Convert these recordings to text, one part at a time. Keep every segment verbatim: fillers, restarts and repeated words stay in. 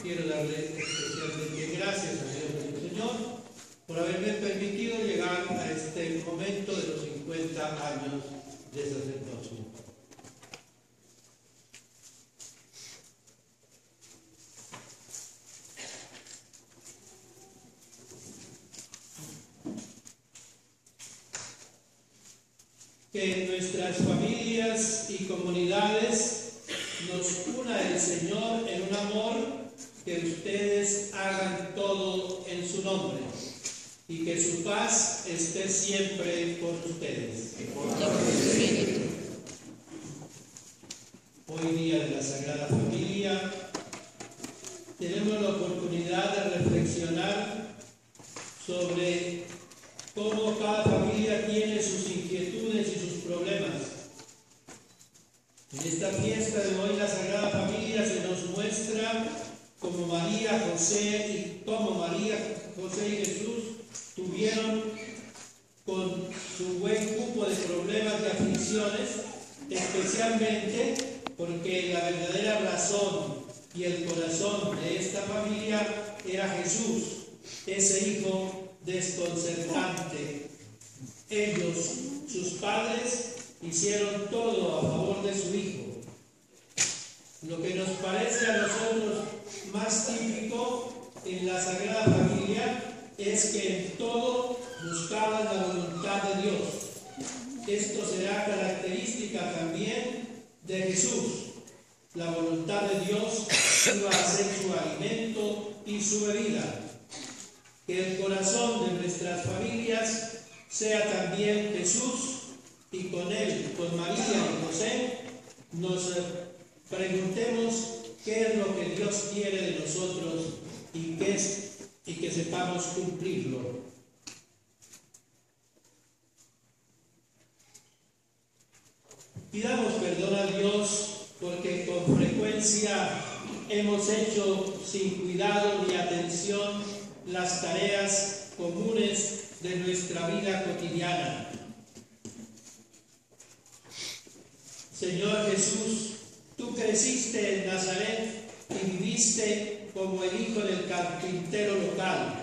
quiero darle especialmente gracias a Dios nuestro Señor por haberme permitido llegar a este momento de los cincuenta años de sacerdocio. Que nuestras familias y comunidades nos una el Señor en un amor, que ustedes hagan todo en su nombre y que su paz esté siempre con ustedes. Hoy, día de la Sagrada Familia, tenemos la oportunidad de reflexionar sobre cómo cada familia tiene sus inquietudes y sus problemas. En esta fiesta de hoy la Sagrada Familia se nos muestra como María, José y como María, José y Jesús tuvieron con su buen cupo de problemas y aflicciones, especialmente porque la verdadera razón y el corazón de esta familia era Jesús, ese hijo desconcertante. Ellos, sus padres, hicieron todo a favor de su hijo. Lo que nos parece a nosotros más típico en la Sagrada Familia es que en todo buscaban la voluntad de Dios. Esto será característica también de Jesús. La voluntad de Dios iba a ser su alimento y su bebida. Que el corazón de nuestras familias sea también Jesús, y con él, con María y José, nos preguntemos qué es lo que Dios quiere de nosotros y que, es, y que sepamos cumplirlo. Pidamos perdón a Dios porque con frecuencia hemos hecho sin cuidado ni atención las tareas comunes de nuestra vida cotidiana. Señor Jesús, tú creciste en Nazaret y viviste como el hijo del carpintero local.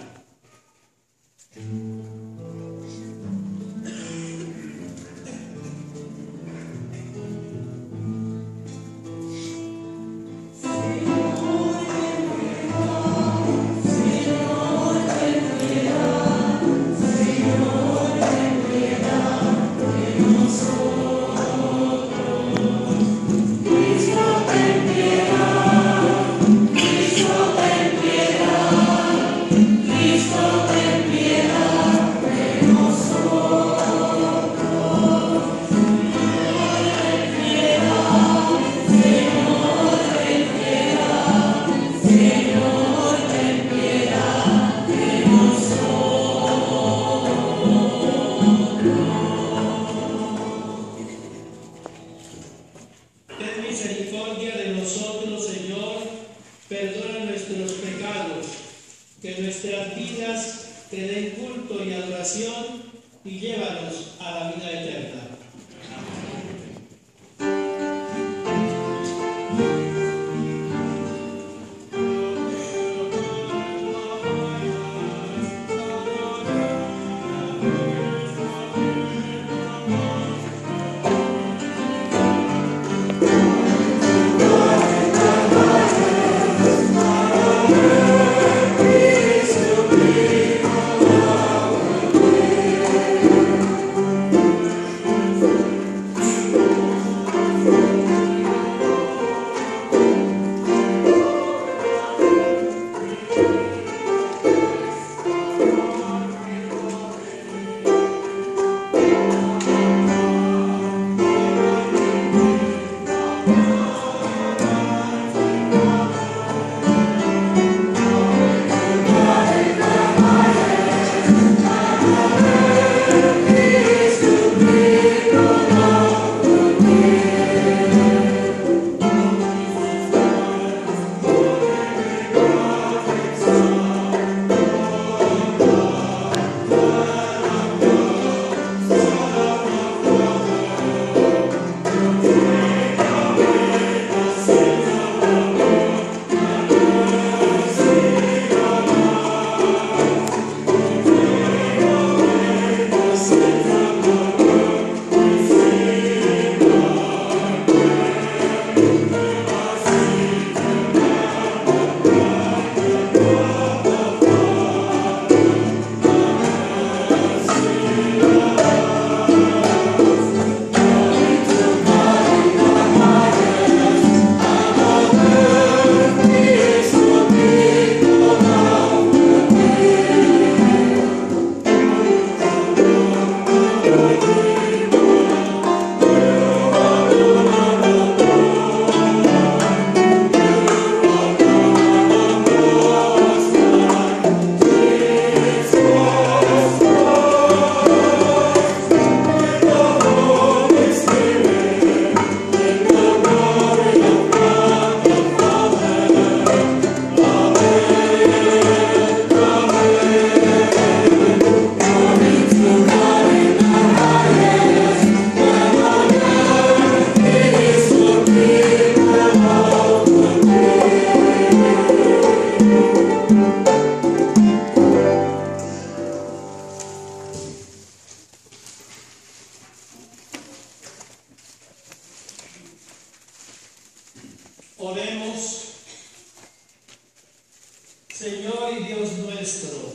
Señor y Dios nuestro,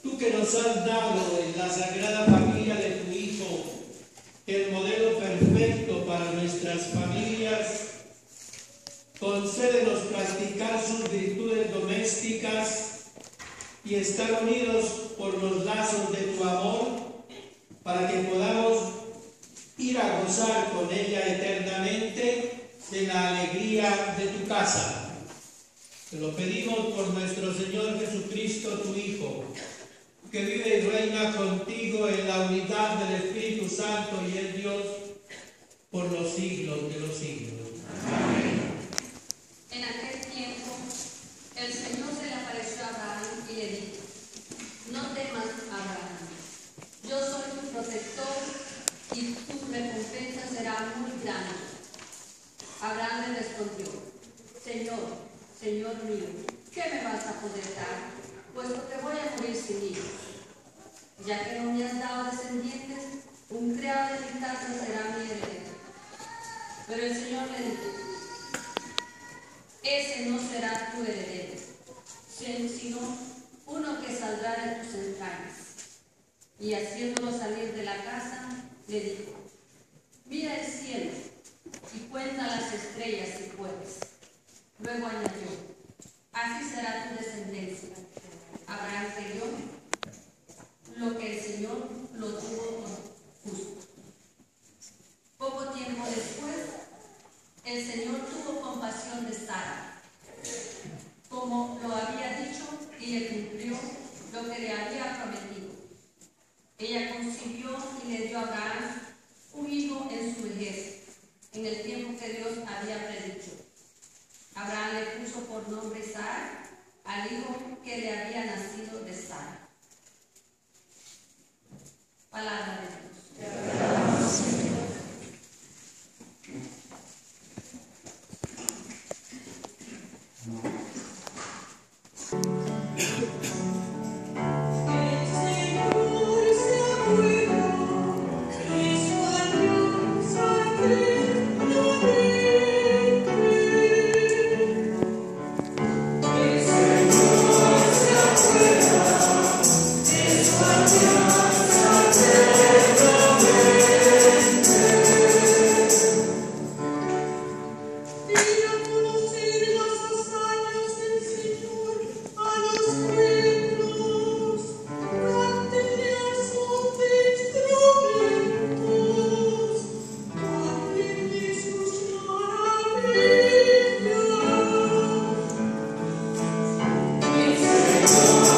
tú que nos has dado en la Sagrada Familia de tu Hijo el modelo perfecto para nuestras familias, concédenos practicar sus virtudes domésticas y estar unidos por los lazos de tu amor, para que podamos ir a gozar con ella eternamente de la alegría de tu casa. Te lo pedimos por nuestro Señor Jesucristo, tu Hijo, que vive y reina contigo en la unidad del Espíritu Santo y el Dios por los siglos de los siglos. Amén. En aquel tiempo, el Señor se le apareció a Abraham y le dijo: no temas, Abraham, yo soy tu protector y tu recompensa será muy grande. Abraham le respondió: Señor, Señor mío, ¿qué me vas a poder dar? Puesto que voy a morir sin hijos. Ya que no me has dado descendientes, un criado de mi casa será mi heredero. Pero el Señor le dijo: ese no será tu heredero, sino uno que saldrá de tus entrañas. Y haciéndolo salir de la casa, le dijo: mira el cielo y cuenta las estrellas si puedes. Luego añadió: así será tu descendencia. Abraham creyó lo que el Señor lo tuvo por justo. Poco tiempo después, el Señor tuvo compasión de Sara, como lo había dicho, y le cumplió lo que le había prometido. Ella concibió y le dio a Abraham un hijo en su vejez, en el tiempo que Dios había predicho. Abraham le puso por nombre Sara al hijo que le había nacido de Sara. Palabra de Dios.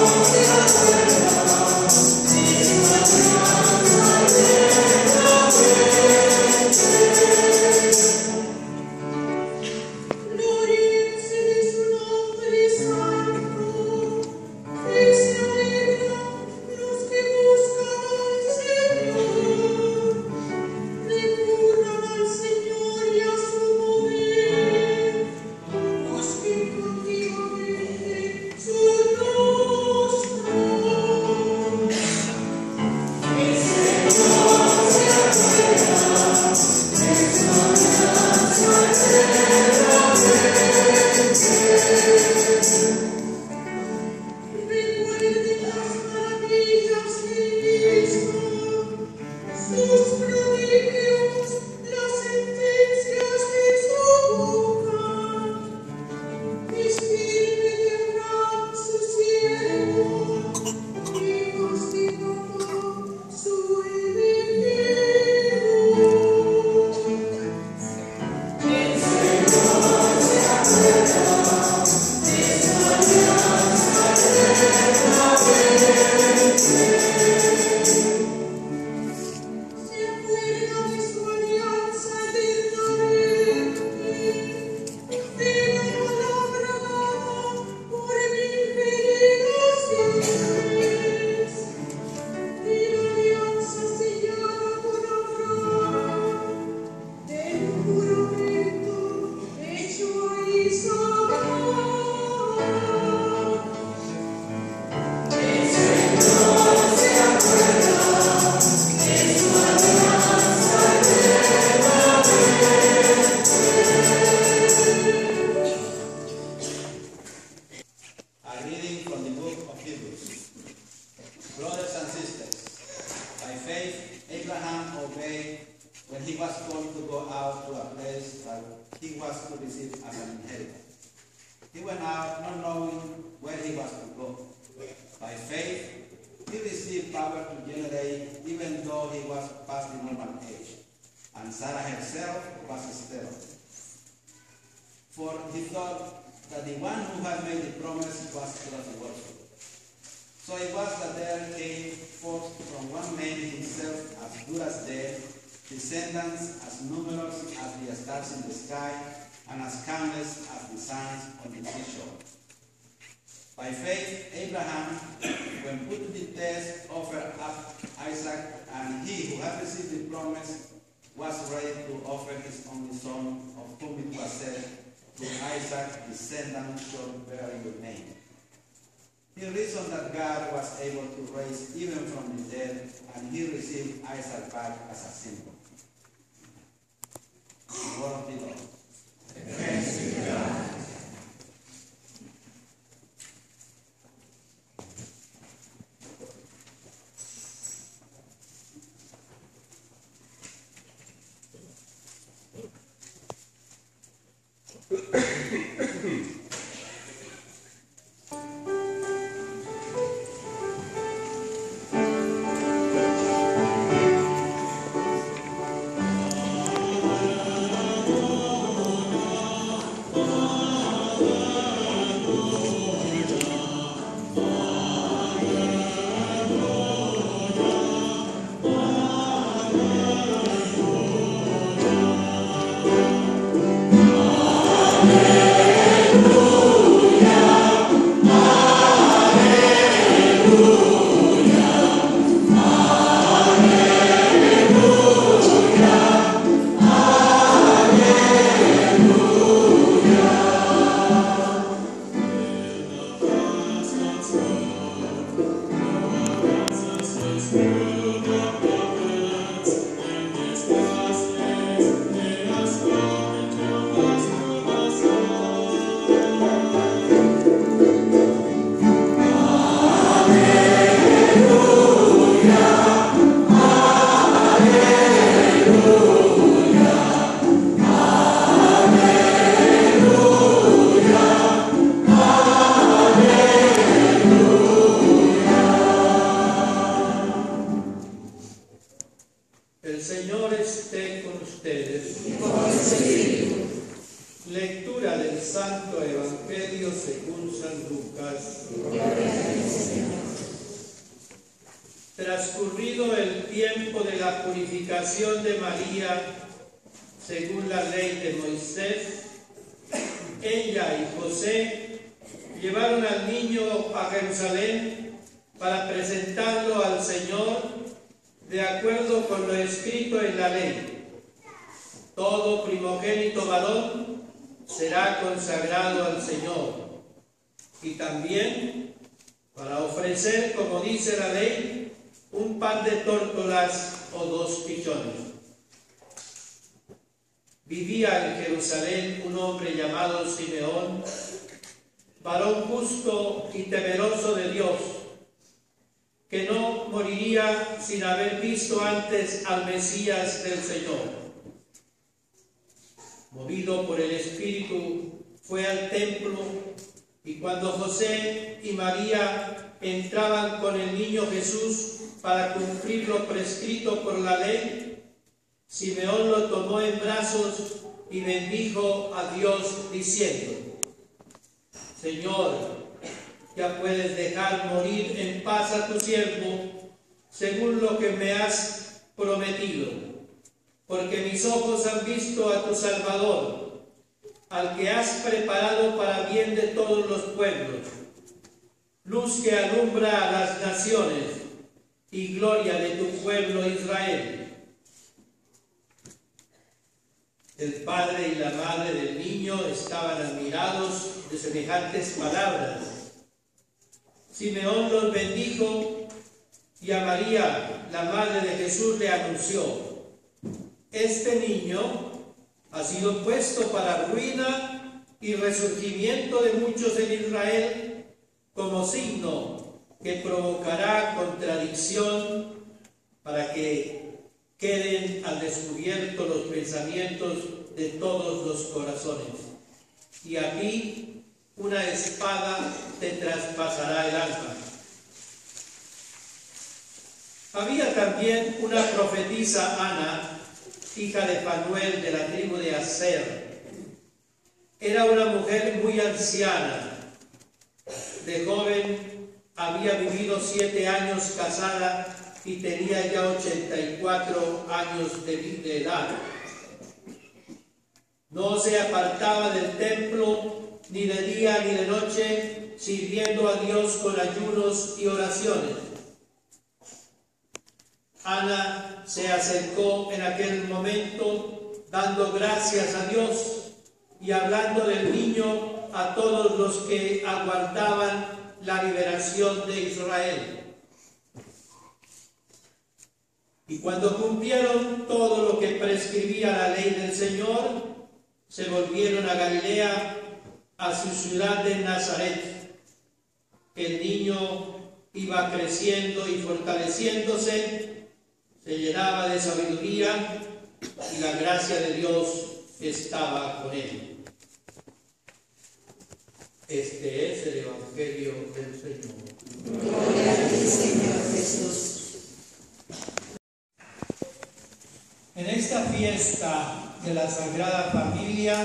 Thank you. He went out not knowing where he was to go. By faith, he received power to generate even though he was past the normal age. And Sarah herself was sterile. For he thought that the one who had made the promise was trustworthy. So it was that there came forth from one man himself as good as death, descendants as numerous as the stars in the sky, and as countless as the sands on the seashore. By faith, Abraham, when put to the test, offered up Isaac, and he who had received the promise was ready to offer his only son, of whom it was said, to Isaac, descendant shall bear your name. He reasoned that God was able to raise even from the dead, and he received Isaac back as a symbol. The word of the Lord. Thanks be to God. una espada te traspasará el alma. Había también una profetisa Ana, hija de Fanuel de la tribu de Aser. Era una mujer muy anciana. De joven había vivido siete años casada y tenía ya ochenta y cuatro años de, de edad. No se apartaba del templo ni de día ni de noche, sirviendo a Dios con ayunos y oraciones. Ana se acercó en aquel momento, dando gracias a Dios y hablando del niño a todos los que aguardaban la liberación de Israel. Y cuando cumplieron todo lo que prescribía la ley del Señor, se volvieron a Galilea, a su ciudad de Nazaret. El niño iba creciendo y fortaleciéndose, se llenaba de sabiduría y la gracia de Dios estaba con él. Este es el Evangelio del Señor. Gloria a ti, Señor Jesús. En esta fiesta de la Sagrada Familia,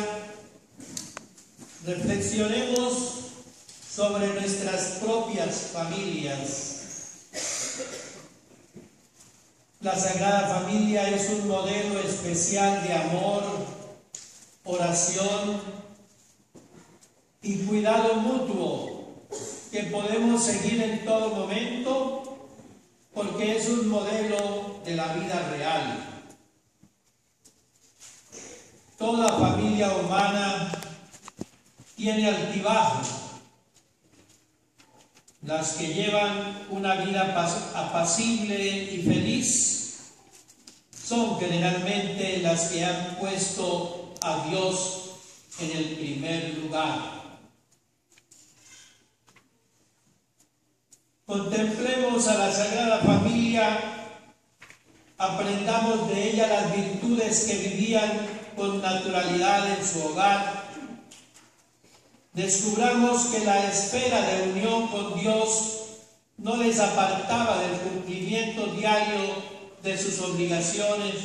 reflexionemos sobre nuestras propias familias. La Sagrada Familia es un modelo especial de amor, oración y cuidado mutuo que podemos seguir en todo momento porque es un modelo de la vida real. Toda familia humana tiene altibajos. Las que llevan una vida apacible y feliz son generalmente las que han puesto a Dios en el primer lugar. Contemplemos a la Sagrada Familia, aprendamos de ella las virtudes que vivían con naturalidad en su hogar. Descubramos que la esfera de unión con Dios no les apartaba del cumplimiento diario de sus obligaciones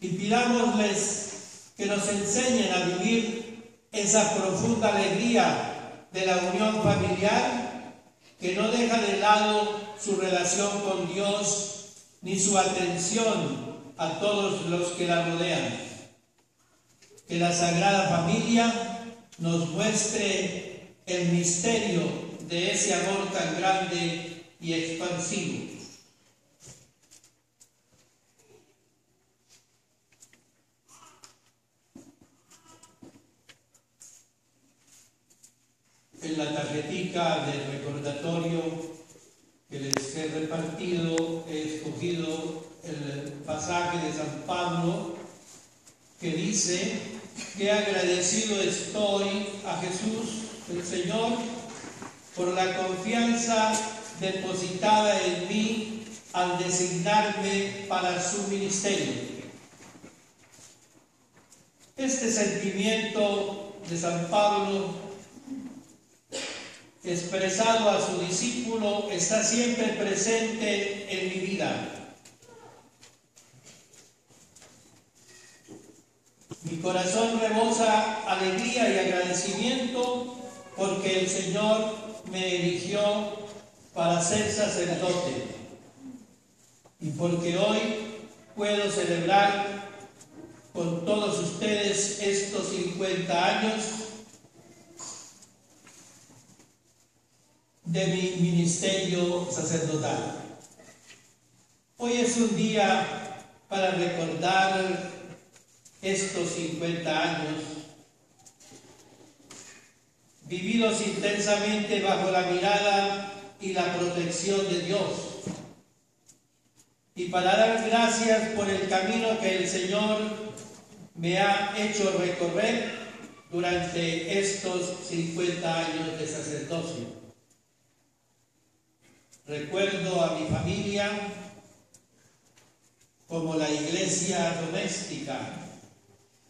y pidámosles que nos enseñen a vivir esa profunda alegría de la unión familiar que no deja de lado su relación con Dios ni su atención a todos los que la rodean. Que la Sagrada Familia nos muestre el misterio de ese amor tan grande y expansivo. En la tarjetica del recordatorio que les he repartido, he escogido el pasaje de San Pablo que dice que agradecido estoy a Jesús, el Señor, por la confianza depositada en mí al designarme para su ministerio. Este sentimiento de San Pablo expresado a su discípulo está siempre presente en mi vida. Mi corazón rebosa alegría y agradecimiento porque el Señor me eligió para ser sacerdote y porque hoy puedo celebrar con todos ustedes estos cincuenta años de mi ministerio sacerdotal. Hoy es un día para recordar estos cincuenta años, vividos intensamente bajo la mirada y la protección de Dios, y para dar gracias por el camino que el Señor me ha hecho recorrer durante estos cincuenta años de sacerdocio. Recuerdo a mi familia como la iglesia doméstica,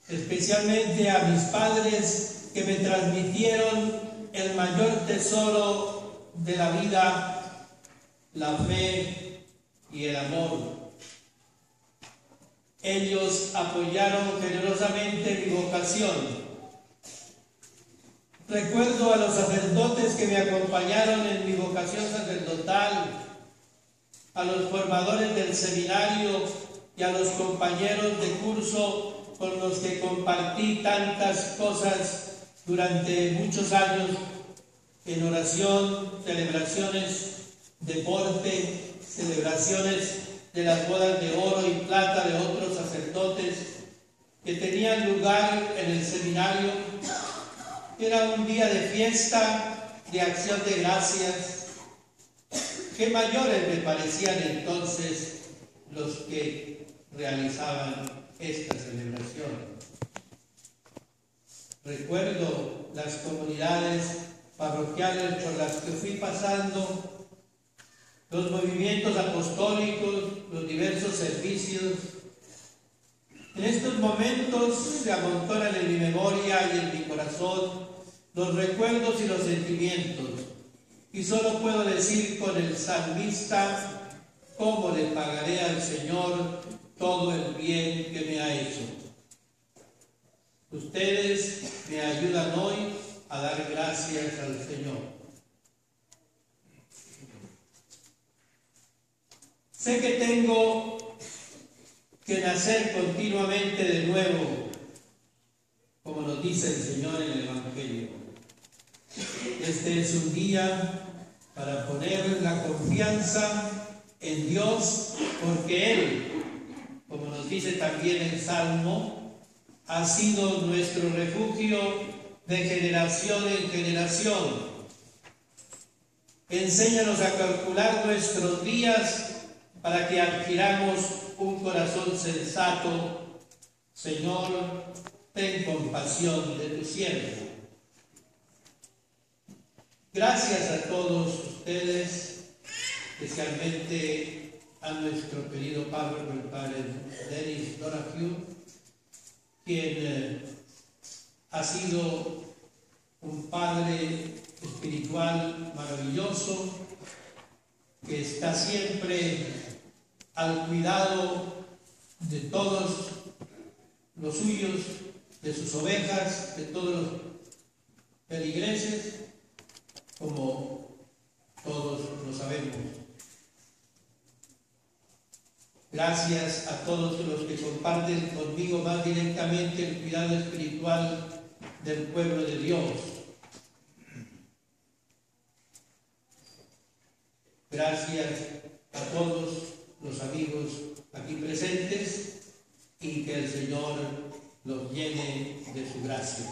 especialmente a mis padres, que me transmitieron el mayor tesoro de la vida, la fe y el amor. Ellos apoyaron generosamente mi vocación. Recuerdo a los sacerdotes que me acompañaron en mi vocación sacerdotal, a los formadores del seminario y a los compañeros de curso con los que compartí tantas cosas durante muchos años en oración, celebraciones, deporte, celebraciones de las bodas de oro y plata de otros sacerdotes que tenían lugar en el seminario. Era un día de fiesta, de acción de gracias. Qué mayores me parecían entonces los que realizaban esta celebración. Recuerdo las comunidades parroquiales por las que fui pasando, los movimientos apostólicos, los diversos servicios. En estos momentos se amontonan en mi memoria y en mi corazón los recuerdos y los sentimientos, y solo puedo decir con el salmista: ¿cómo le pagaré al Señor todo el bien que me ha hecho? Ustedes me ayudan hoy a dar gracias al Señor. Sé que tengo que nacer continuamente de nuevo, como nos dice el Señor en el Evangelio. Este es un día para poner la confianza en Dios, porque Él, como nos dice también el Salmo, ha sido nuestro refugio de generación en generación. Enséñanos a calcular nuestros días para que adquiramos un corazón sensato. Señor, ten compasión de tu siervo. Gracias a todos ustedes, especialmente a nuestro querido párroco, el padre Denis, Hugh, quien eh, ha sido un padre espiritual maravilloso, que está siempre al cuidado de todos los suyos, de sus ovejas, de todos los feligreses, como todos lo sabemos. Gracias a todos los que comparten conmigo más directamente el cuidado espiritual del pueblo de Dios. Gracias a todos los amigos aquí presentes y que el Señor los llene de su gracia.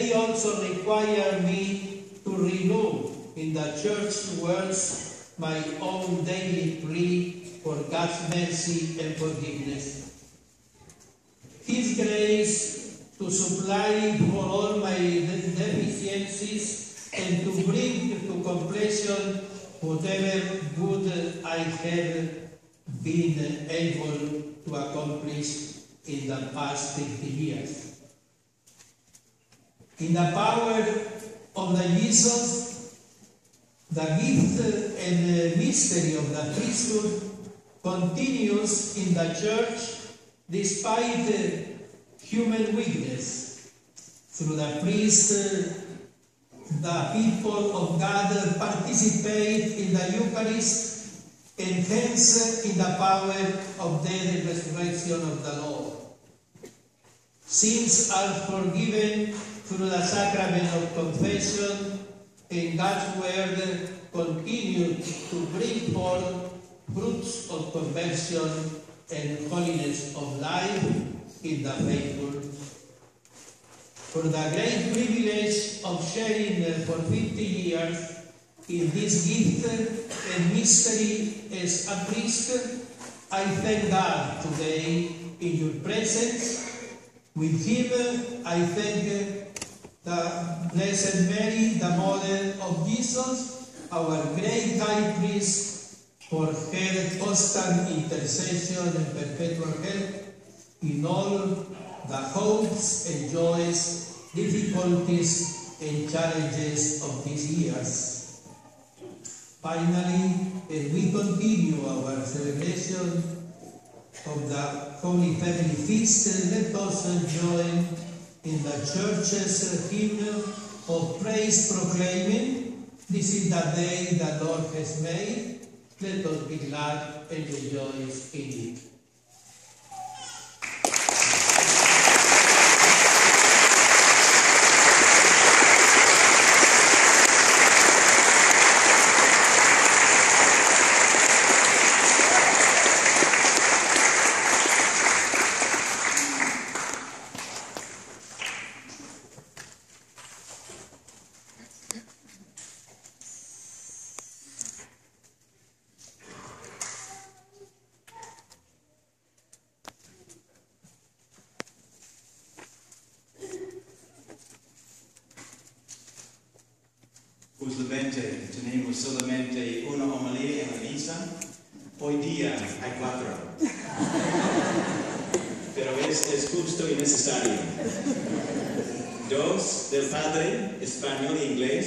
They also require me to renew in the church words my own daily plea for God's mercy and forgiveness. His grace to supply for all my deficiencies and to bring to completion whatever good I have been able to accomplish in the past fifty years. In the power of the Jesus, the gift and mystery of the priesthood continues in the Church despite human weakness. Through the priest, the people of God participate in the Eucharist and hence in the power of the resurrection of the Lord. Sins are forgiven through the sacrament of confession, and God's word continues to bring forth fruits of conversion and holiness of life in the faithful. For the great privilege of sharing for fifty years in this gift and mystery as a priest, I thank God today in your presence. With him, I thank the Blessed Mary, the Mother of Jesus, our great High Priest, for her constant intercession and perpetual help in all the hopes and joys, difficulties, and challenges of these years. Finally, as we continue our celebration of the Holy Family Feast, let us join in the Church's hymn of praise proclaiming, "This is the day the Lord has made, let us be glad and rejoice in it." Tenemos solamente una homilía en la misa. Hoy día hay cuatro. Pero es, es justo y necesario. Dos del padre, español e inglés,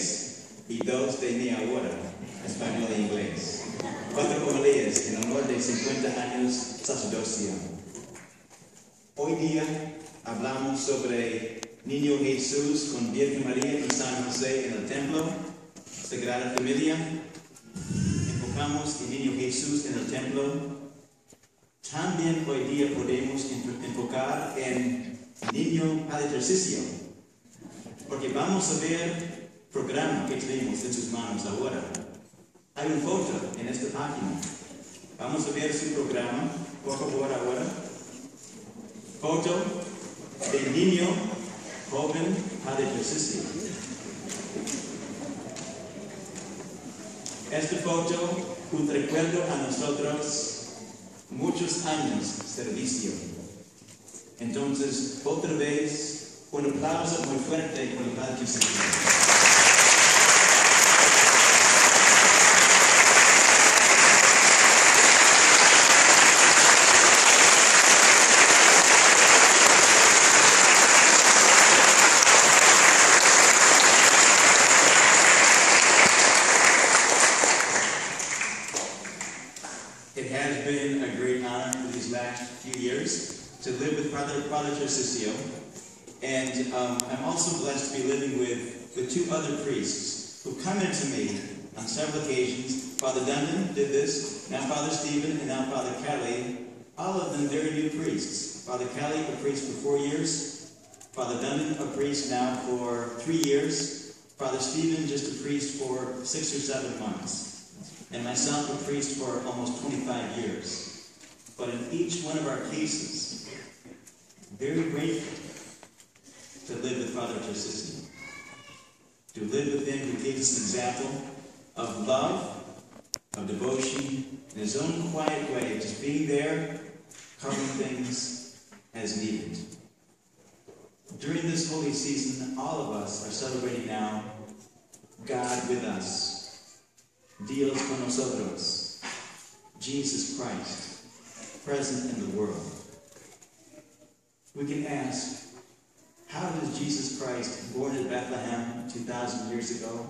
y dos de mi abuela, español e inglés. Cuatro homilías en honor de cincuenta años sacerdocio. Hoy día hablamos sobre Niño Jesús con Virgen María y San José en el templo. Sagrada Familia, enfocamos el Niño Jesús en el templo. También hoy día podemos enfocar en el Niño Padre Tarsicio, porque vamos a ver el programa que tenemos en sus manos ahora. Hay una foto en esta página. Vamos a ver su programa, por favor, ahora. Foto del Niño Joven Padre Tarsicio. Esta foto, un recuerdo a nosotros, muchos años de servicio. Entonces, otra vez, un aplauso muy fuerte por el Padre Francisco. And um, I'm also blessed to be living with, with two other priests who come into me on several occasions. Father Duncan did this, now Father Stephen, and now Father Kelly. All of them very new priests. Father Kelly, a priest for four years. Father Duncan, a priest now for three years. Father Stephen, just a priest for six or seven months. And myself, a priest for almost twenty-five years. But in each one of our cases, very grateful to live with Father Francisco, to live with him, who gives us an example of love of devotion, in his own quiet way, of just being there, covering things as needed. During this holy season, all of us are celebrating now God with us, Dios con nosotros, Jesus Christ, present in the world. We can ask, how does Jesus Christ, born in Bethlehem two thousand years ago,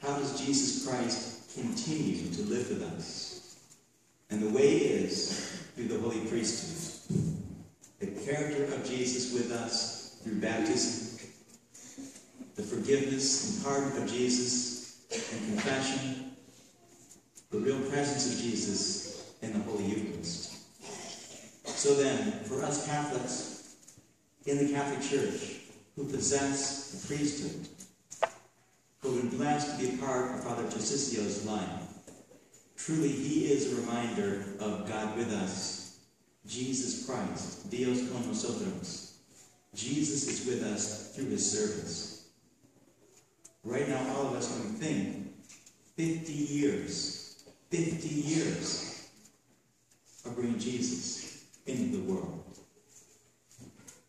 how does Jesus Christ continue to live with us? And the way is through the Holy Priesthood. The character of Jesus with us through baptism, the forgiveness and pardon of Jesus and confession, the real presence of Jesus in the Holy Eucharist. So then, for us Catholics, in the Catholic Church, who possess the priesthood, who have been blessed to be a part of Father Tarsicio's life. Truly, he is a reminder of God with us, Jesus Christ, Dios con nosotros. Jesus is with us through his service. Right now, all of us, when we think, fifty years, fifty years of bringing Jesus into the world.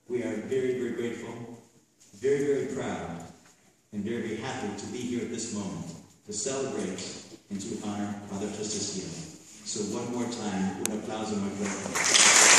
We are very, very grateful, very, very proud, and very, very happy to be here at this moment to celebrate and to honor Father Tarsicio. So one more time, un aplauso muy nuestra fe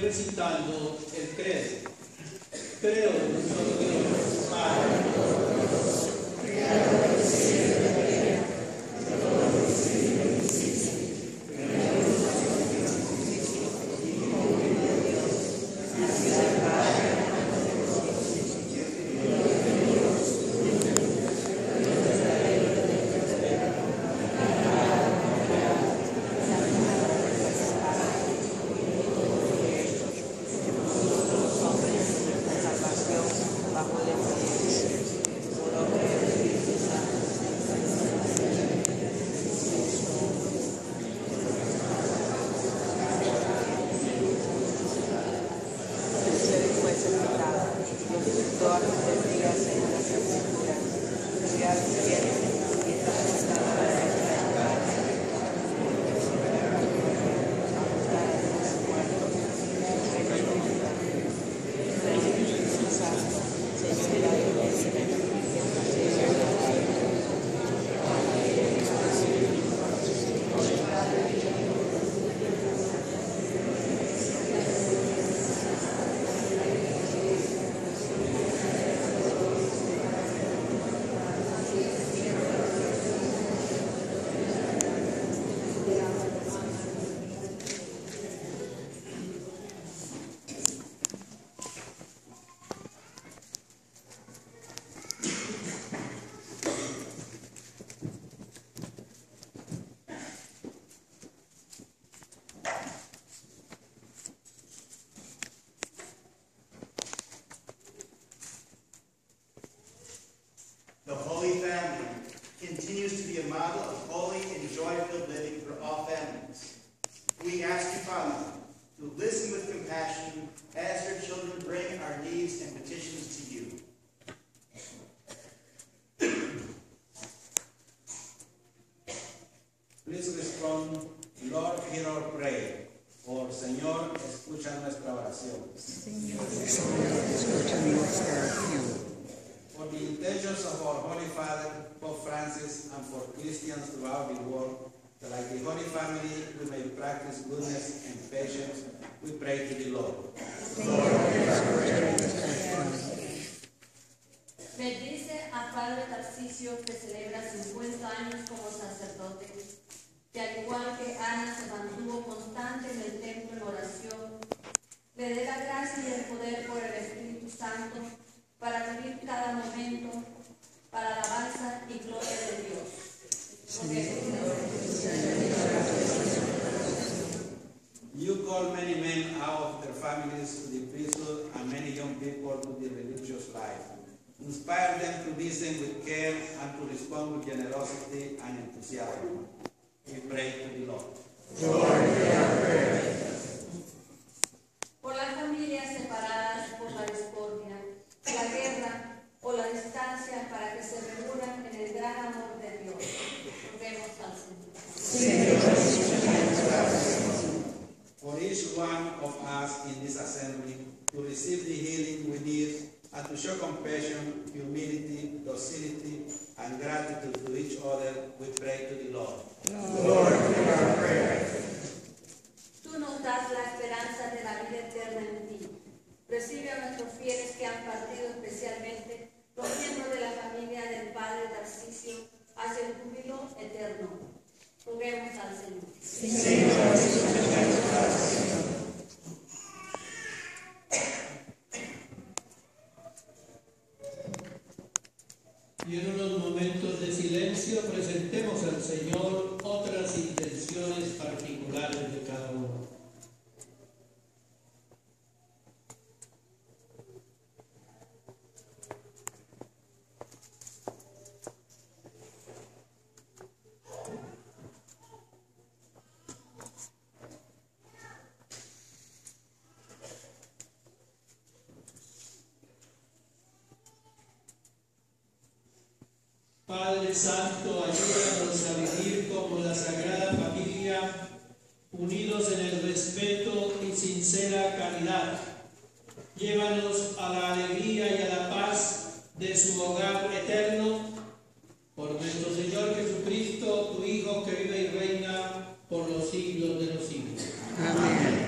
recitando el credo. Creo en nuestro Dios, Padre Todopoderoso, Creador del cielo y de la tierra, de todo lo visible y lo invisible, primero de Jesucristo, Hijo único de Dios, nacido del Padre, hermano de nosotros, Dios de Dios, Dios de Dios, Dios de Israel, Dios de Israel, alabado, adorado, santo, of our Holy Father, Pope Francis, and for Christians throughout the world, So like the Holy Family, we may practice goodness and patience. We pray to the Lord. Bendice al Padre Tarsicio, que celebra cincuenta años como sacerdote, que al igual que Ana se mantuvo constante en el templo en oración. Le dé la gracia y el poder por el Espíritu Santo para vivir cada momento para la alabanza y gloria de Dios. Porque... You call many men out of their families to the priesthood and many young people to the religious life. Inspire them to listen with care and to respond with generosity and enthusiasm. We pray to the Lord. Lord, hear our prayers. Por las familias separadas por la discordia, la guerra o la distancia, para que se reúnan en el gran amor de Dios. Oremos al Señor. For each one of us in this assembly to receive the healing we need, and to show compassion, humility, docility, and gratitude to each other, we pray to the Lord. Lord, hear our prayer. Tú nos das la esperanza de la vida eterna en ti. Recibe a nuestros fieles que han partido, especialmente los miembros de la familia del Padre Tarsicio, hacia el júbilo eterno. Roguemos al Señor. Señor. Y en unos momentos de silencio presentemos al Señor otras intenciones particulares de cada uno. Padre Santo, ayúdanos a vivir como la Sagrada Familia, unidos en el respeto y sincera caridad. Llévanos a la alegría y a la paz de su hogar eterno, por nuestro Señor Jesucristo, tu Hijo, que vive y reina por los siglos de los siglos. Amén.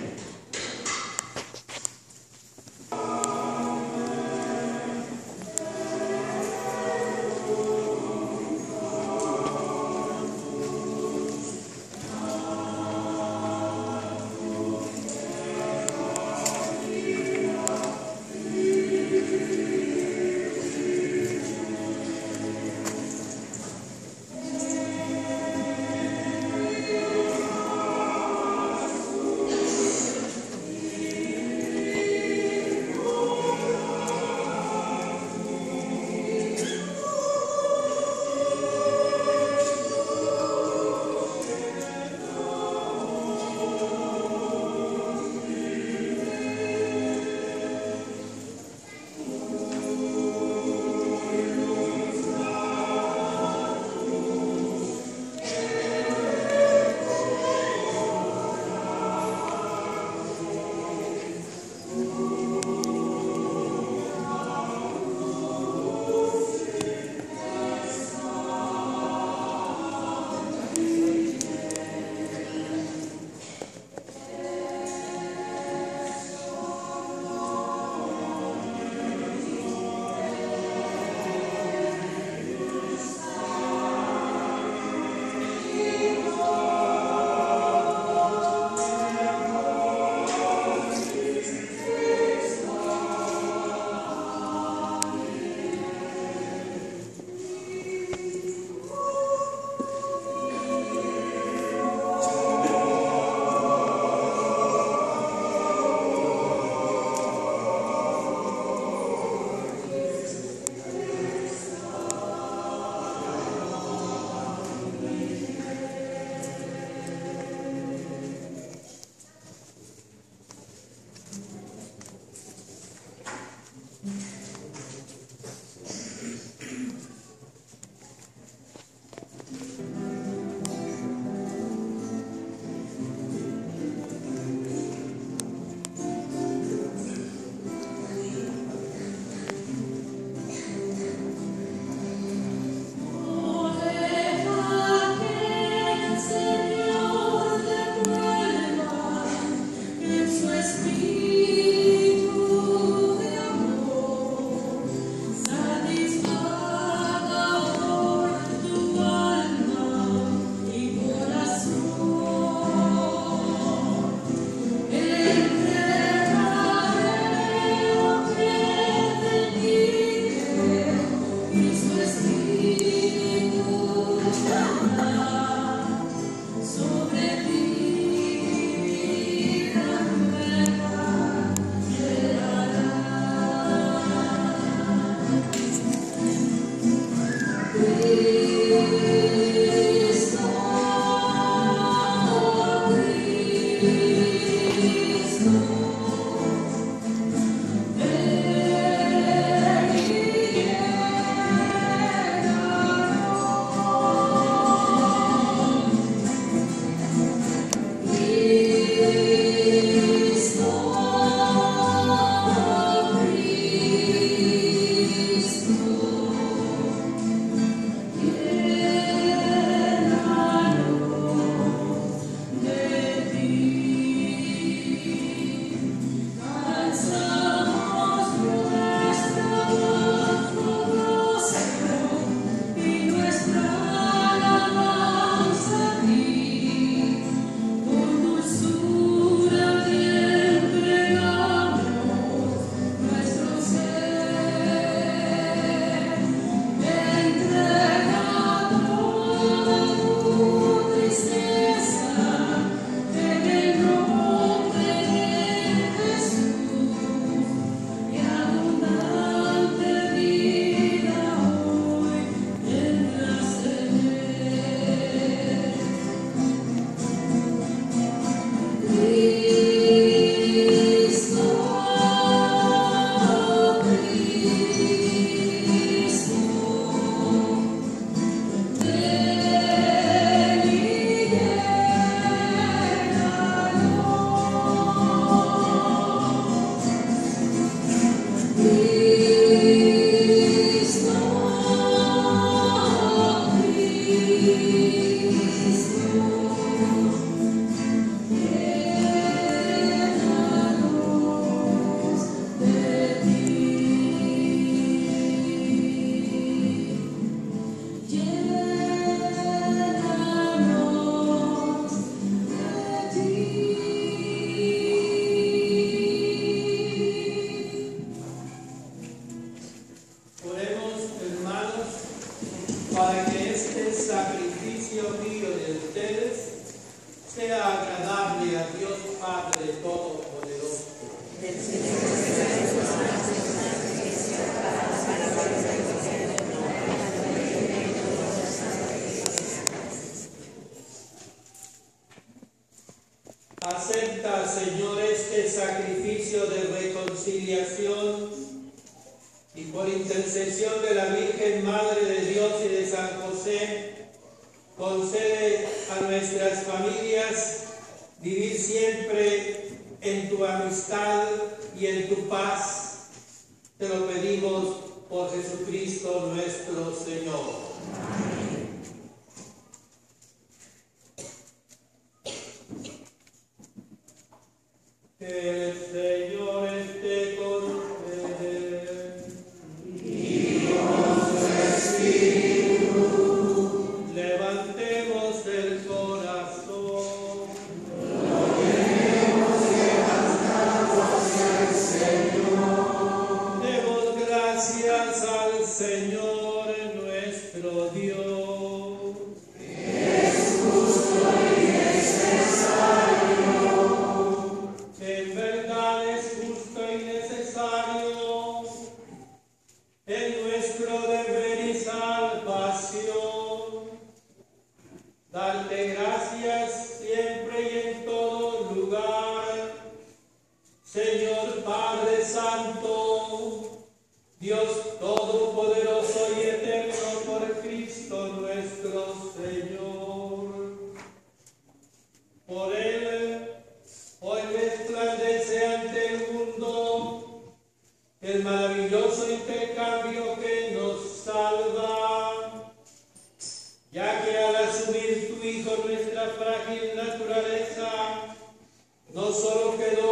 No solo quedó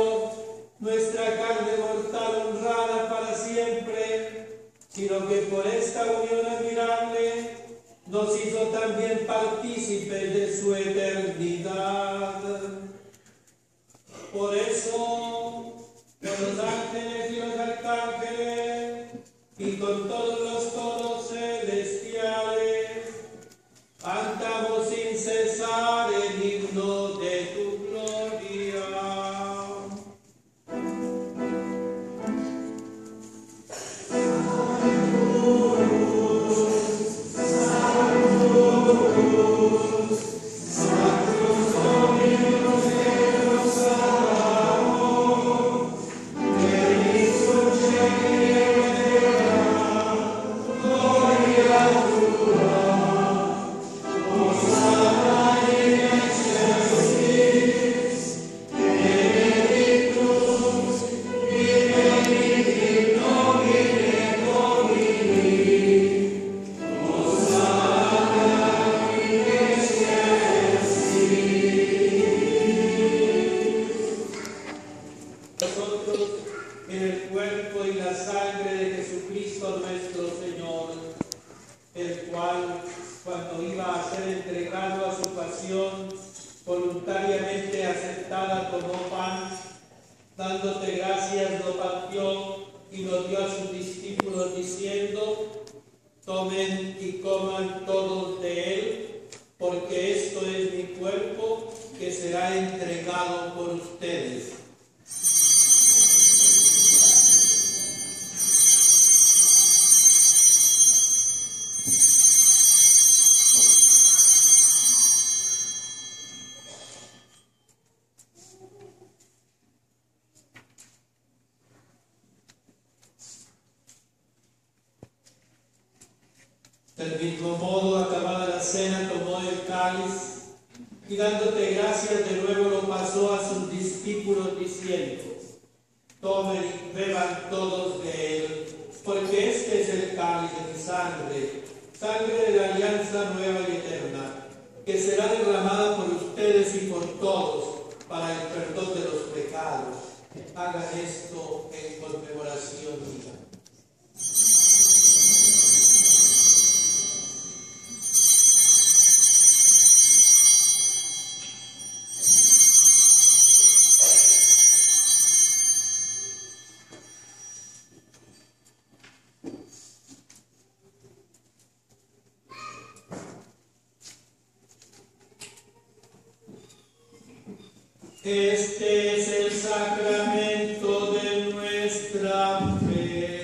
también partícipes de su eternidad. Por eso, con los ángeles y los arcángeles, y con todos los coros celestiales, cantamos sin cesar el himno de tu gloria. Del mismo modo, acabada la cena, tomó el cáliz y dándote gracias de nuevo lo pasó a sus discípulos diciendo: tomen y beban todos de él, porque este es el cáliz de mi sangre, sangre de la alianza nueva y eterna, que será derramada por ustedes y por todos para el perdón de los pecados. Hagan esto en conmemoración mía. Este es el sacramento de nuestra fe.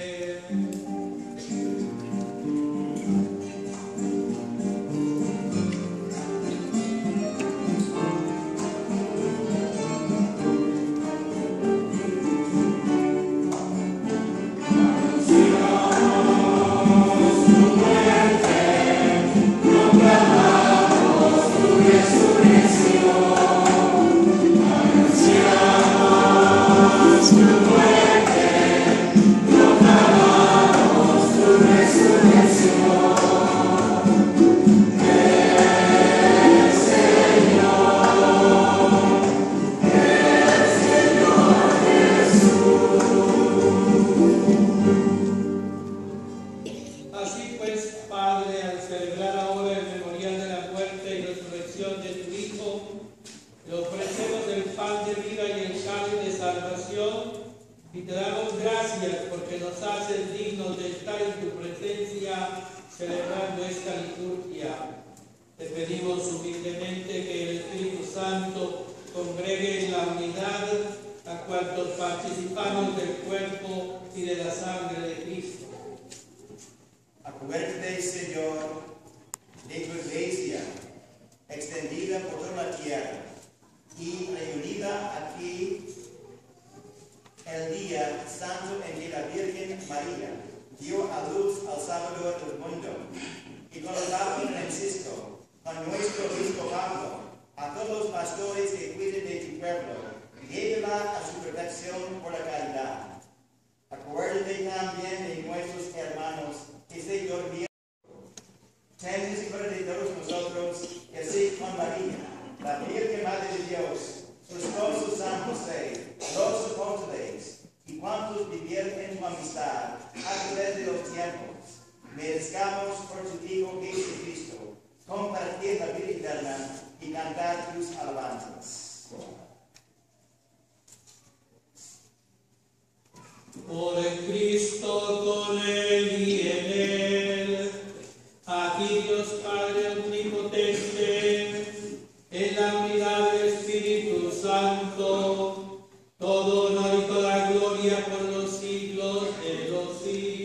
Merezcamos por tu Hijo Jesucristo compartir la vida eterna y cantar tus alabanzas. Por el Cristo, con él y en él, a ti Dios Padre omnipotente, en la unidad del Espíritu Santo, todo honor y toda gloria por los siglos de los siglos.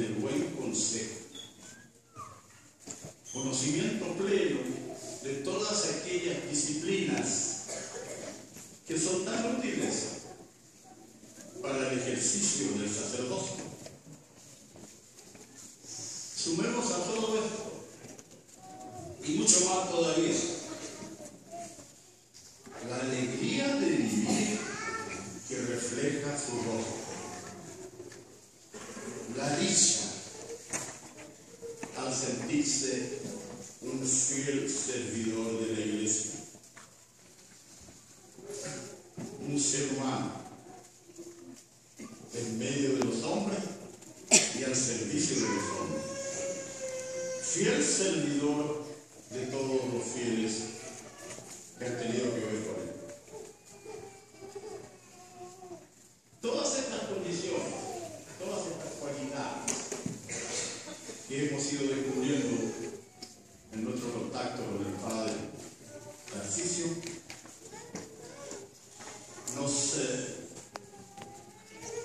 En consejo. Conocimiento pleno de todas aquellas disciplinas que son tan útiles para el ejercicio del sacerdocio. Sumemos a todo esto y mucho más todavía la alegría de vivir que refleja su rostro, la dicha al sentirse un fiel servidor de la Iglesia, un ser humano en medio de los hombres y al servicio de los hombres, fiel servidor de todos los fieles que han tenido que ver con él. Todas estas condiciones, todas estas cualidades que hemos ido descubriendo en nuestro contacto con el Padre Tarsicio nos eh,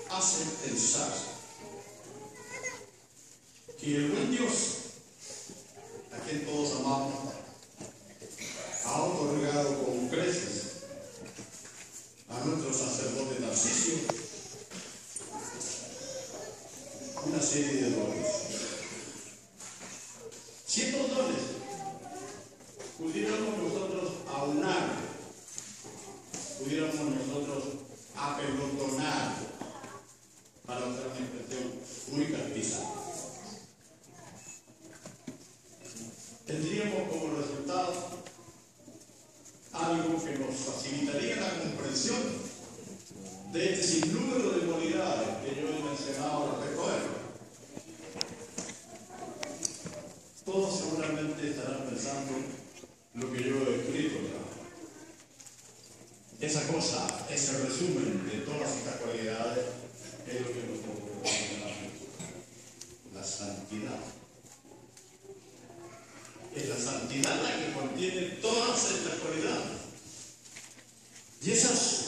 hacen pensar que el buen Dios, a quien todos amamos, ha otorgado con creces a nuestro sacerdote Tarsicio una serie de dones. Si estos dones pudiéramos nosotros aunar, pudiéramos nosotros apelotonar, para usar una expresión muy cartizana, tendríamos como resultado algo que nos facilitaría la comprensión de este sinnúmero de cualidades que yo he mencionado respecto a él. Todos seguramente estarán pensando lo que yo he escrito ya. Esa cosa, ese resumen de todas estas cualidades es lo que nosotros llamamos la santidad. Es la santidad la que contiene todas estas cualidades. Y esas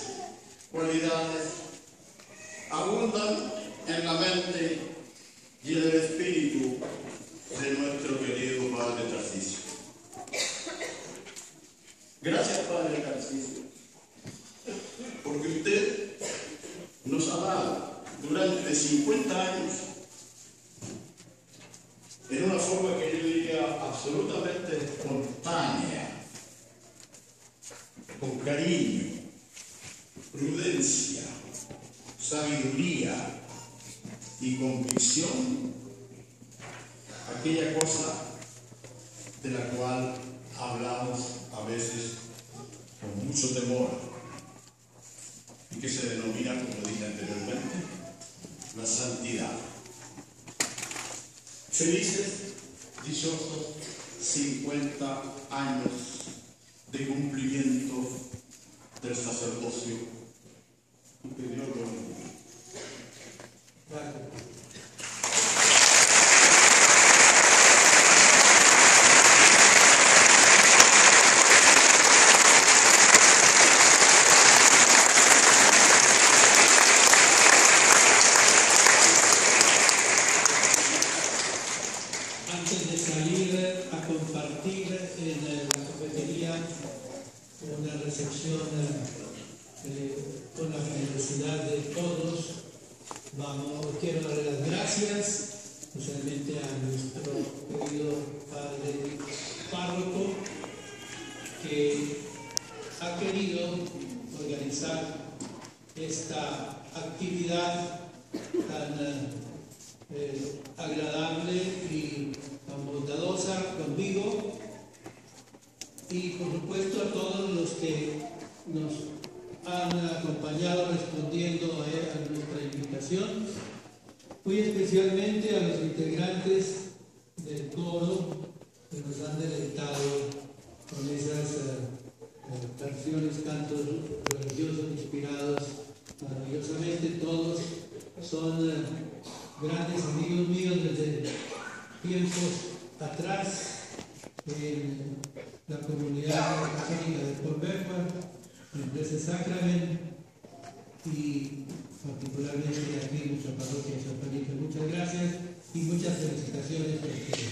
cualidades abundan en la mente y en el espíritu de nuestro querido Padre Tarsicio. Gracias, Padre Tarsicio, porque usted nos ha dado durante cincuenta años en una forma que yo diría absolutamente espontánea, con cariño, prudencia, sabiduría y convicción, aquella cosa de la cual hablamos a veces con mucho temor y que se denomina, como dije anteriormente, la santidad. Felices, dichosos, cincuenta años de cumplimiento del sacerdocio que Dios lo bendiga. Muchas gracias y muchas felicidades. señores presidentes.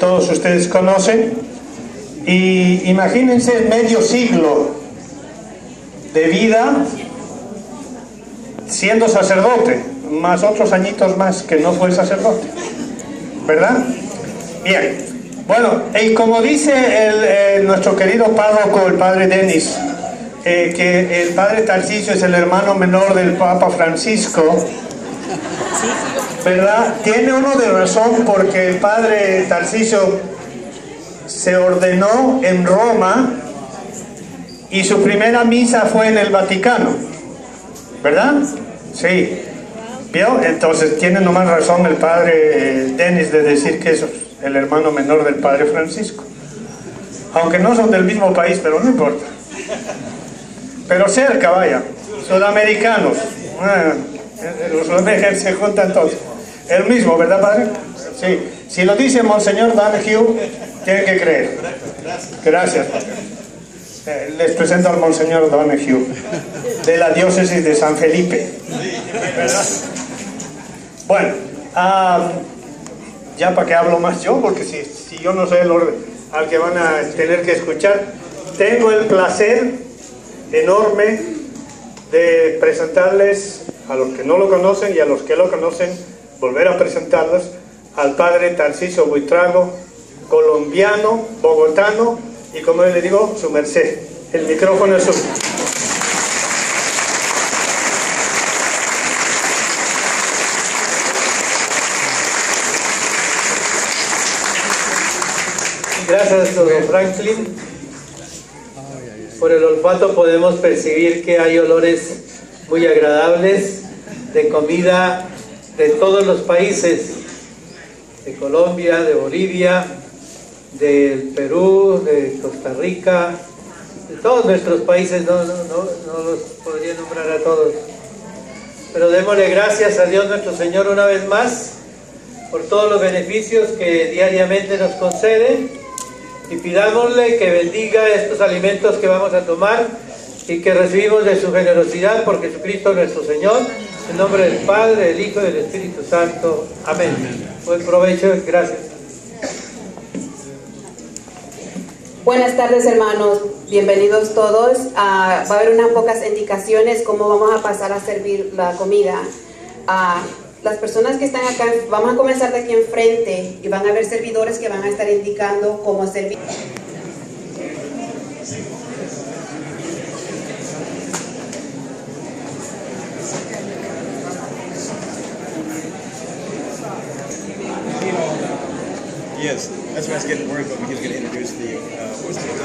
Todos ustedes conocen, y imagínense medio siglo de vida siendo sacerdote, más otros añitos más que no fue sacerdote, ¿verdad? Bien, bueno, y como dice el, eh, nuestro querido párroco, el padre Denis, eh, que el padre Tarsicio es el hermano menor del Papa Francisco, ¿verdad? Tiene uno de razón, porque el padre Tarsicio se ordenó en Roma y su primera misa fue en el Vaticano, ¿verdad? Sí. ¿Vio? Entonces tiene nomás razón el padre Denis de decir que es el hermano menor del padre Francisco. Aunque no son del mismo país, pero no importa. Pero cerca, vaya. Sudamericanos. Ah, los ovejas se juntan todos. El mismo, ¿verdad, padre? Sí. Si lo dice Monseñor Dan Hugh, tienen que creer. Gracias, padre. Les presento al Monseñor Don Hugh, de la diócesis de San Felipe. Bueno, ah, ya para que hablo más yo, porque si, si yo no soy el orden al que van a tener que escuchar, tengo el placer enorme de presentarles, a los que no lo conocen y a los que lo conocen, volver a presentarlos, al padre Tarsicio Buitrago, colombiano, bogotano, y como yo le digo, su merced, el micrófono es suyo. Gracias, don Franklin. Por el olfato podemos percibir que hay olores muy agradables de comida de todos los países, de Colombia, de Bolivia, del Perú, de Costa Rica, de todos nuestros países, no, no, no, no los podría nombrar a todos. Pero démosle gracias a Dios nuestro Señor una vez más por todos los beneficios que diariamente nos concede y pidámosle que bendiga estos alimentos que vamos a tomar y que recibimos de su generosidad por Jesucristo nuestro Señor, en nombre del Padre, del Hijo y del Espíritu Santo. Amén. Amén. Buen provecho, gracias. Buenas tardes, hermanos, bienvenidos todos. Uh, va a haber unas pocas indicaciones cómo vamos a pasar a servir la comida. Uh, las personas que están acá, vamos a comenzar de aquí enfrente y van a haber servidores que van a estar indicando cómo servir. Yes, that's why I was getting worried, but he was going to introduce the, uh, what's the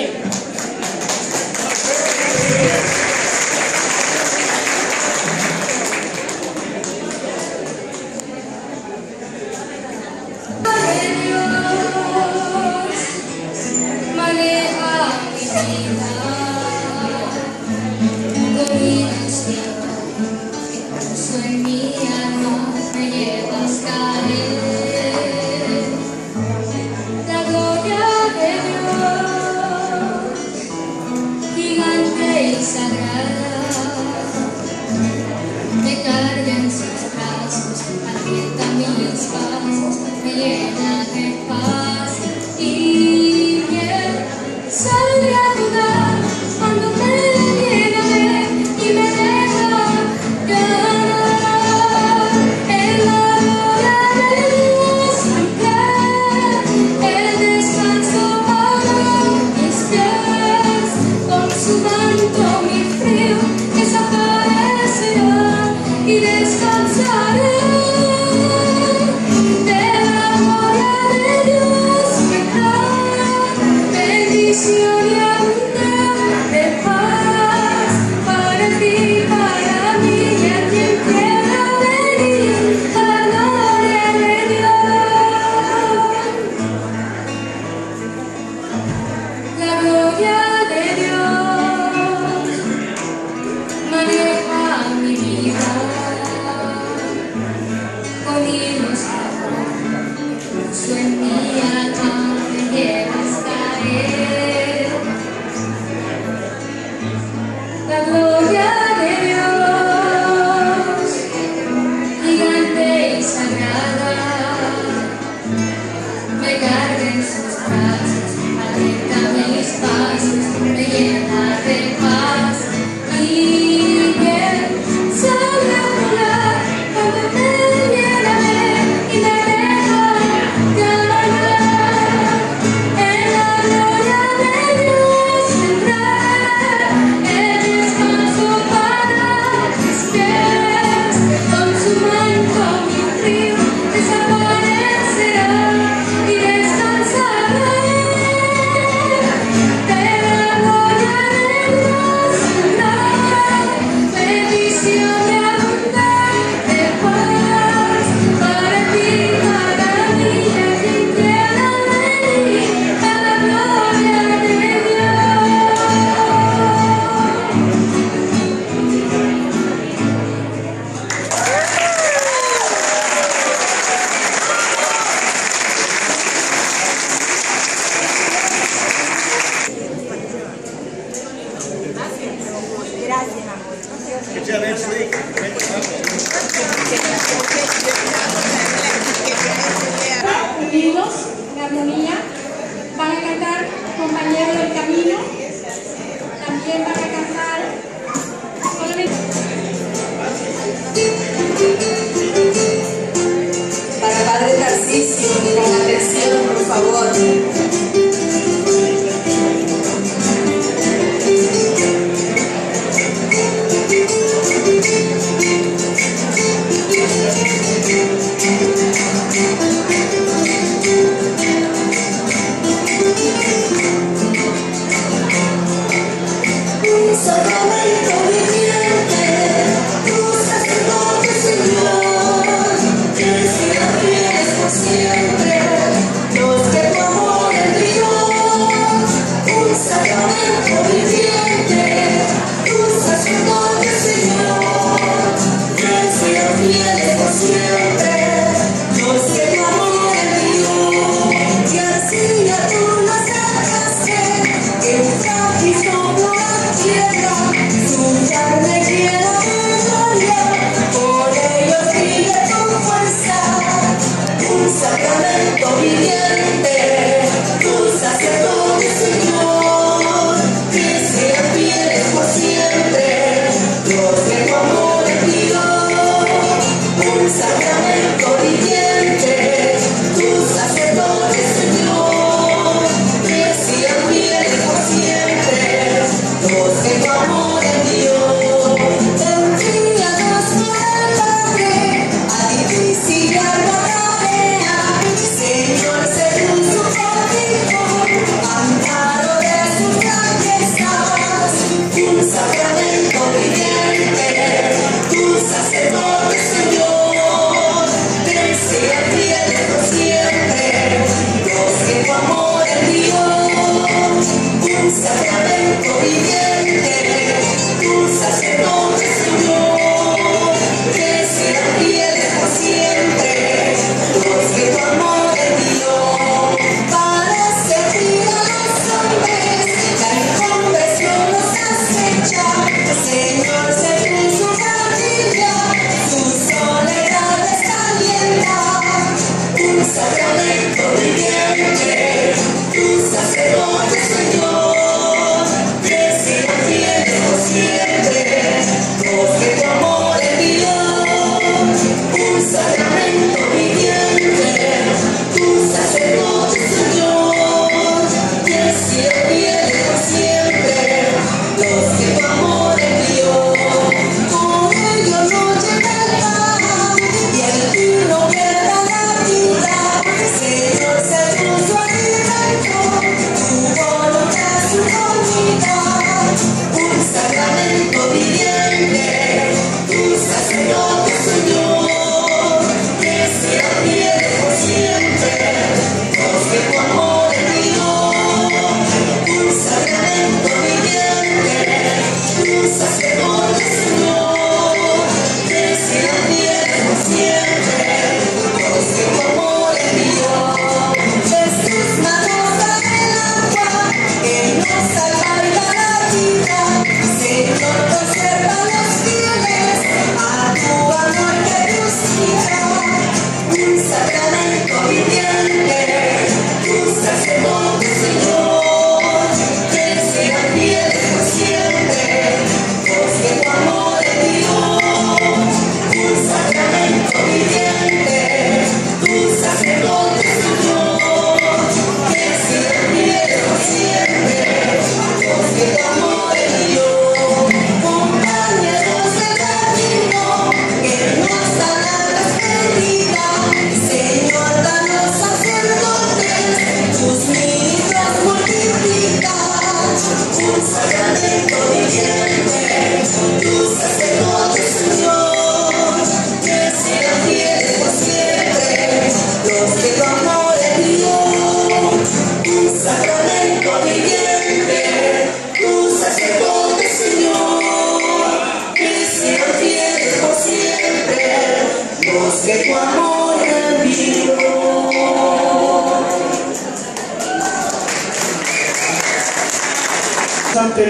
La gloria de Dios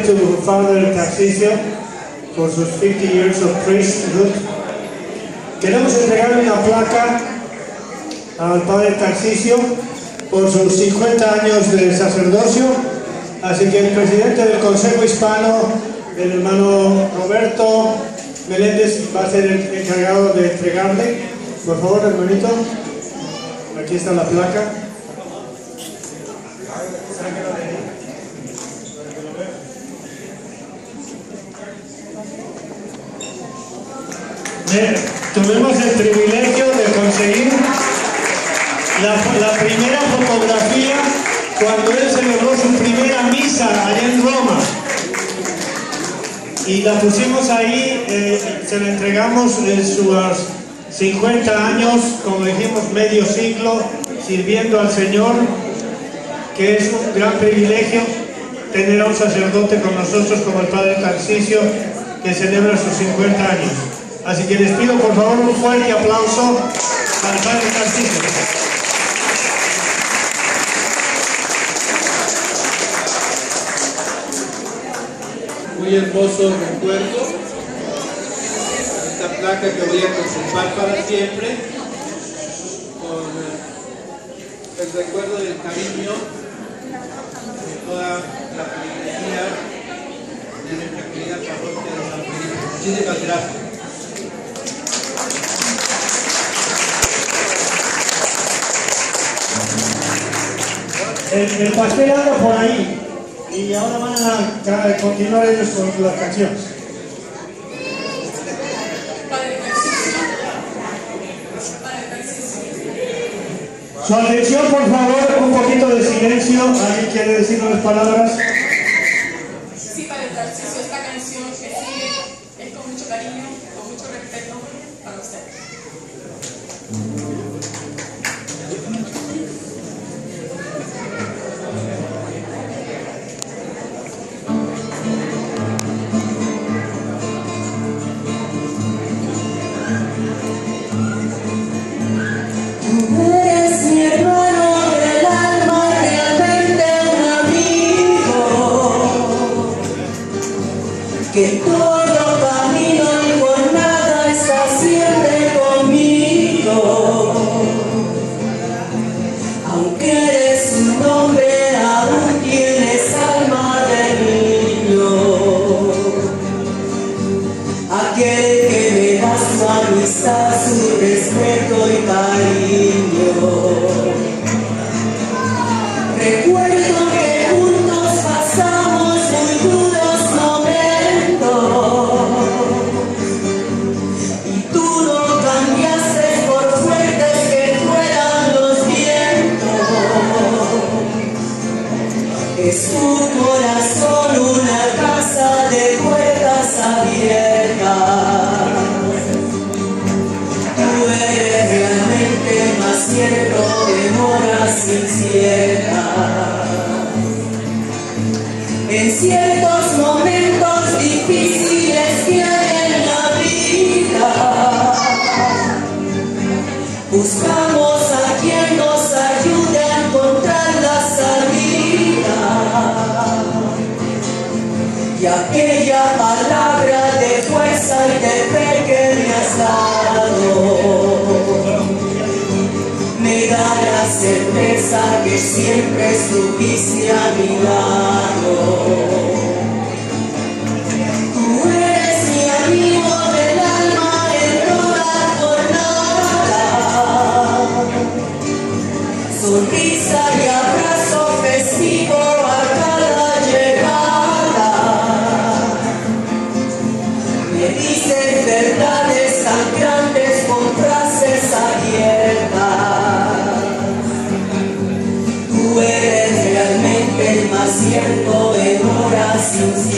To Father Tarsicio por sus fifty years of priesthood. Queremos entregarle una placa al Padre Tarsicio por sus cincuenta años de sacerdocio, así que el presidente del Consejo Hispano, el hermano Roberto Meléndez, va a ser el encargado de entregarle. Por favor, hermanito, aquí está la placa. Tuvimos el privilegio de conseguir la, la primera fotografía cuando él celebró su primera misa allá en Roma, y la pusimos ahí, eh, se la entregamos en sus cincuenta años, como dijimos, medio siglo sirviendo al Señor, que es un gran privilegio tener a un sacerdote con nosotros como el Padre Tarsicio, que celebra sus cincuenta años. Así que les pido por favor un fuerte aplauso al Padre Tarsicio. Muy hermoso recuerdo. Esta placa que voy a conservar para siempre, con el recuerdo del cariño de toda la familia de nuestra querida parroquia de San Felipe. Muchísimas gracias. El, el pastel anda por ahí, y ahora van a, a continuar ellos con las canciones. Su atención, por favor, un poquito de silencio. ¿Alguien quiere decir unas palabras? Sí, Padre Tarsicio, esta canción que sigue es con mucho cariño, con mucho respeto para usted. Thank you. que todo camino y por nada está siempre conmigo. Aunque eres un hombre, aún tienes alma de niño. Aquel que me da su amistad, su respeto y cariño. Recuerdo que es tu corazón una casa de puertas abiertas. Tú eres realmente más cierto de moras inciertas. En ciertos momentos difíciles que hay en la vida, buscamos a quien nos ayude a encontrar la salida. Y aquella palabra de fuerza y de fe que me has dado me da la certeza que siempre estuviste a mi lado. Sonrisa y abrazo festivo a cada llegada. Me dicen verdades tan grandes con frases abiertas. Tú eres realmente el más cierto en horas sin